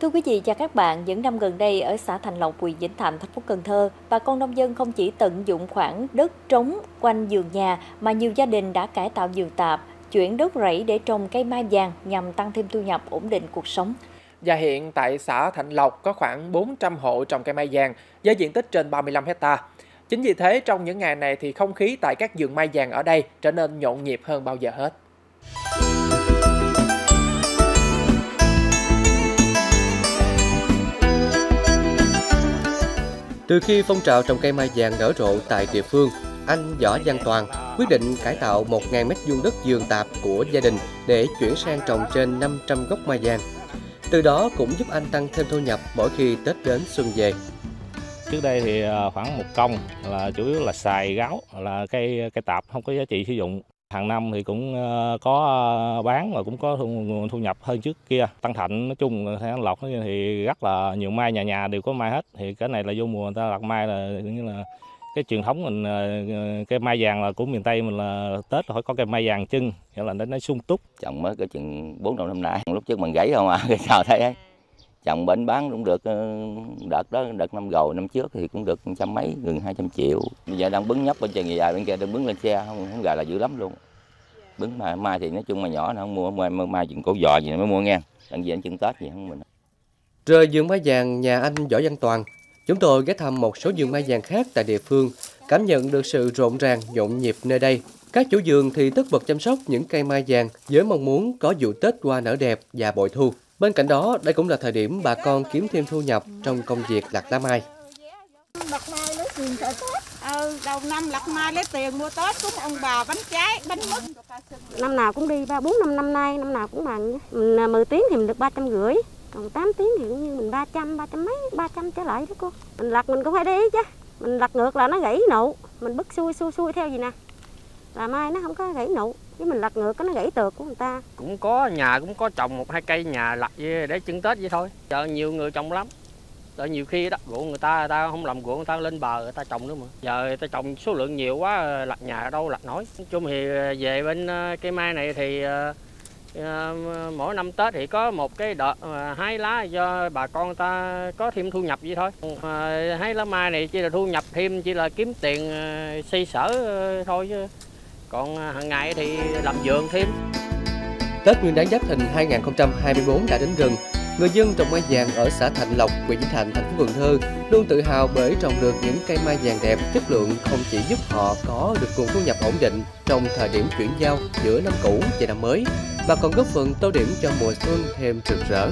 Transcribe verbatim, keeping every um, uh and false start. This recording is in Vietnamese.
Thưa quý vị và các bạn, những năm gần đây ở xã Thạnh Lộc, huyện Vĩnh Thạnh, thành phố Cần Thơ, bà con nông dân không chỉ tận dụng khoảng đất trống quanh vườn nhà mà nhiều gia đình đã cải tạo vườn tạp, chuyển đất rẫy để trồng cây mai vàng nhằm tăng thêm thu nhập, ổn định cuộc sống. Và hiện tại xã Thạnh Lộc có khoảng bốn trăm hộ trồng cây mai vàng với diện tích trên ba mươi lăm hectare. Chính vì thế trong những ngày này thì không khí tại các vườn mai vàng ở đây trở nên nhộn nhịp hơn bao giờ hết. Từ khi phong trào trồng cây mai vàng nở rộ tại địa phương, anh Võ Văn Toàn quyết định cải tạo một nghìn mét vuông đất vườn tạp của gia đình để chuyển sang trồng trên năm trăm gốc mai vàng. Từ đó cũng giúp anh tăng thêm thu nhập mỗi khi Tết đến xuân về. Trước đây thì khoảng một công là chủ yếu là xài gáo, là cây cây tạp không có giá trị sử dụng. Hàng năm thì cũng có bán và cũng có thu, thu nhập hơn trước kia. Tăng Thạnh nói chung Thạnh Lộc thì rất là nhiều mai, nhà nhà đều có mai hết. Thì cái này là vô mùa người ta đặt mai, là như là cái truyền thống mình, cái mai vàng là của miền Tây mình là Tết là phải có cây mai vàng trưng, nghĩa là nó sung túc. Trồng mới cái chừng bốn đầu năm nay, lúc trước mình gãy không à, cái sao thấy ấy. Trồng bến bán cũng được, đợt đó đợt năm rồi năm trước thì cũng được trăm mấy, gần hai trăm triệu. Bây giờ đang bứng nhóc bên chừng dài bên kia đang bứng lên xe không không gà là dữ lắm luôn. Bứng mai mai thì nói chung mà nhỏ nó không mua, mai mai chừng cổ giò gì mới mua nghe. Đặng gì anh chừng Tết gì không mình. Rời vườn mai vàng nhà anh Võ Văn Toàn, chúng tôi ghé thăm một số vườn mai vàng khác tại địa phương, cảm nhận được sự rộn ràng, nhộn nhịp nơi đây. Các chủ vườn thì tất bật chăm sóc những cây mai vàng với mong muốn có vụ Tết hoa nở đẹp và bội thu. Bên cạnh đó, đây cũng là thời điểm bà con kiếm thêm thu nhập trong công việc lặt lá mai. Lặt mai lấy tiền trả Tết. Ờ, đầu năm lặt mai lấy tiền mua Tết, cúng ông bà bánh trái, bánh mứt. Năm nào cũng đi ba bốn năm năm nay, năm nào cũng bằng. Mình mười tiếng thì mình được ba trăm rưỡi, còn tám tiếng thì cũng như mình ba trăm, ba trăm mấy, ba trăm trở lại đó cô. Mình lặt mình cũng phải đi chứ. Mình lặt ngược là nó gãy nụ, mình bứt xuôi xuôi xuôi theo gì nè. Là mai nó không có gãy nụ. Chứ mình lật ngược có nó gãy tược của người ta. Cũng có nhà cũng có trồng một hai cây nhà lặt để chưng Tết vậy thôi. Chợ nhiều người trồng lắm. Chợ nhiều khi đó ruộng người ta người ta không làm ruộng người ta lên bờ người ta trồng nữa mà. Giờ người ta trồng số lượng nhiều quá lặt nhà ở đâu lặt nổi. Nói chung thì về bên cây mai này thì mỗi năm Tết thì có một cái đợt hái lá do bà con ta có thêm thu nhập vậy thôi. Hái lá mai này chỉ là thu nhập thêm, chỉ là kiếm tiền xây sở thôi chứ. Còn hàng ngày thì làm vườn thêm. Tết Nguyên đán Giáp Thìn hai nghìn không trăm hai mươi bốn đã đến gần. Người dân trồng mai vàng ở xã Thạnh Lộc, huyện Vĩnh Thạnh, thành phố Cần Thơ luôn tự hào bởi trồng được những cây mai vàng đẹp, chất lượng không chỉ giúp họ có được nguồn thu nhập ổn định trong thời điểm chuyển giao giữa năm cũ và năm mới, mà còn góp phần tô điểm cho mùa xuân thêm rực rỡ.